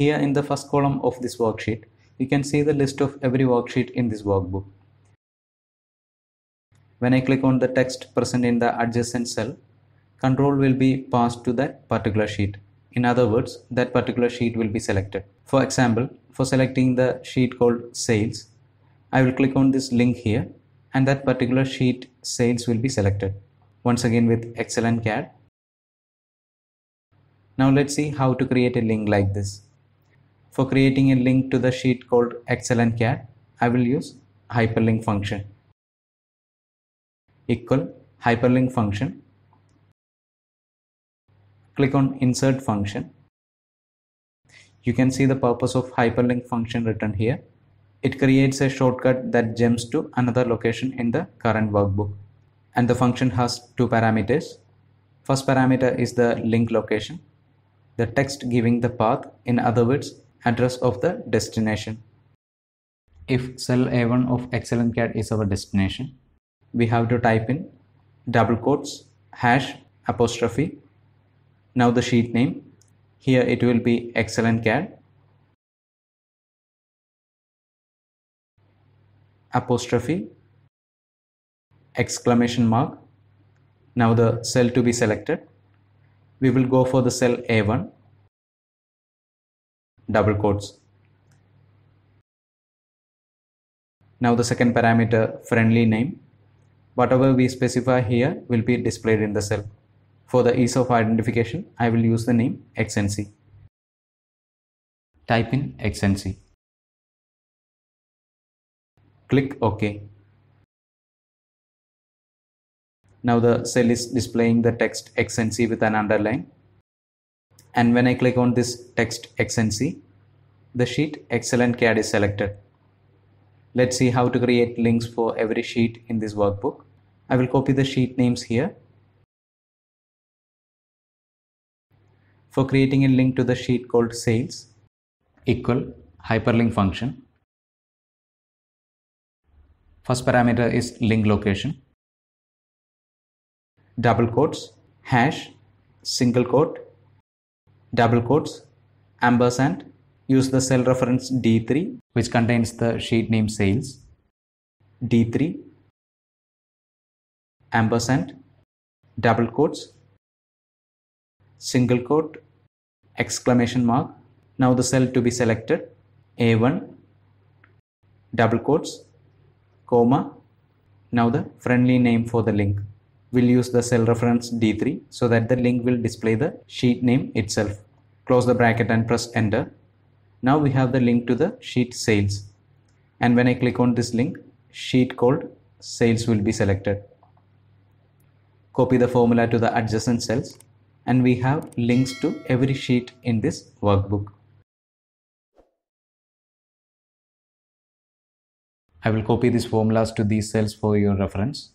Here in the first column of this worksheet, you can see the list of every worksheet in this workbook. When I click on the text present in the adjacent cell, control will be passed to that particular sheet. In other words, that particular sheet will be selected. For example, for selecting the sheet called Sales, I will click on this link here and that particular sheet Sales will be selected. Once again with ExcellentCAD. Now let's see how to create a link like this. For creating a link to the sheet called ExcellentCAD, I will use hyperlink function. Equal hyperlink function. Click on insert function. You can see the purpose of hyperlink function written here. It creates a shortcut that jumps to another location in the current workbook. And the function has two parameters. First parameter is the link location, the text giving the path, in other words, address of the destination. If cell A1 of ExcellentCAD is our destination, we have to type in double quotes, #, now the sheet name. Here it will be ExcellentCAD, !, !, now the cell to be selected. We will go for the cell A1, !. Now the second parameter, friendly name. Whatever we specify here will be displayed in the cell. For the ease of identification, I will use the name XNC. Type in XNC. Click OK. Now the cell is displaying the text XNC with an underline. And when I click on this text XNC, the sheet ExcellentCAD is selected. Let's see how to create links for every sheet in this workbook. I will copy the sheet names here. For creating a link to the sheet called Sales, equal hyperlink function. First parameter is link location, !, !, !, use the cell reference D3 which contains the sheet name Sales, D3, !, !, ! !, now the cell to be selected, A1, , now the friendly name for the link. We'll use the cell reference D3 so that the link will display the sheet name itself. Close the bracket and press enter. Now we have the link to the sheet Sales, and when I click on this link, sheet called Sales will be selected. Copy the formula to the adjacent cells and we have links to every sheet in this workbook. I will copy these formulas to these cells for your reference.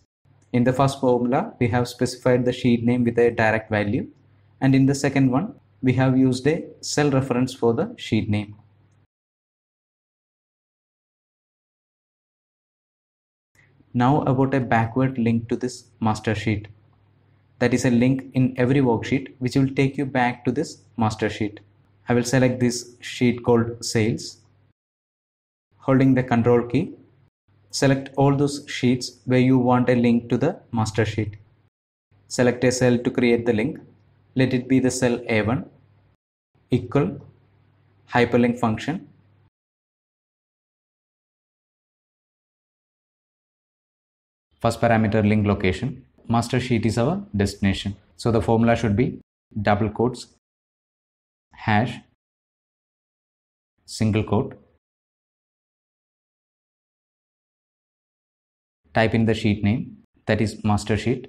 In the first formula, we have specified the sheet name with a direct value, and in the second one, we have used a cell reference for the sheet name. Now about a backward link to this master sheet. That is a link in every worksheet which will take you back to this master sheet. I will select this sheet called Sales. Holding the control key, select all those sheets where you want a link to the master sheet. Select a cell to create the link. Let it be the cell A1, equal hyperlink function. First parameter link location. Master sheet is our destination. So the formula should be !, !. Type in the sheet name, that is master sheet. !, !.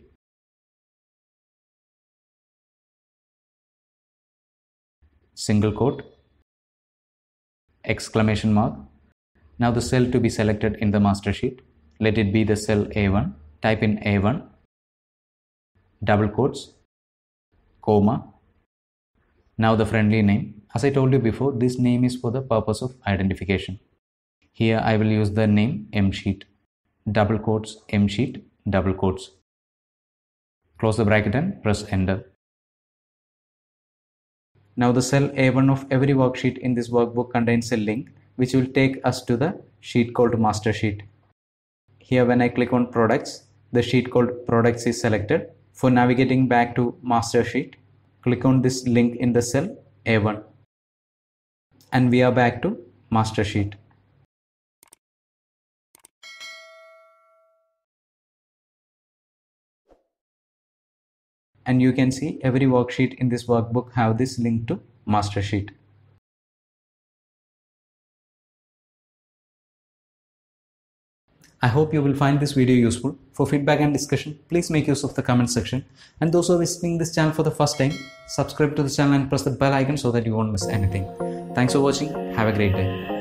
Now the cell to be selected in the master sheet. Let it be the cell A1. Type in A1, !, now the friendly name. As I told you before, this name is for the purpose of identification. Here I will use the name mSheet, !, mSheet, !. Close the bracket and press enter. Now the cell A1 of every worksheet in this workbook contains a link which will take us to the sheet called master sheet. Here when I click on products, the sheet called products is selected. For navigating back to master sheet, click on this link in the cell A1. And we are back to master sheet. And you can see every worksheet in this workbook have this link to master sheet. I hope you will find this video useful. For feedback and discussion, please make use of the comment section. And those who are visiting this channel for the first time, subscribe to the channel and press the bell icon so that you won't miss anything. Thanks for watching. Have a great day.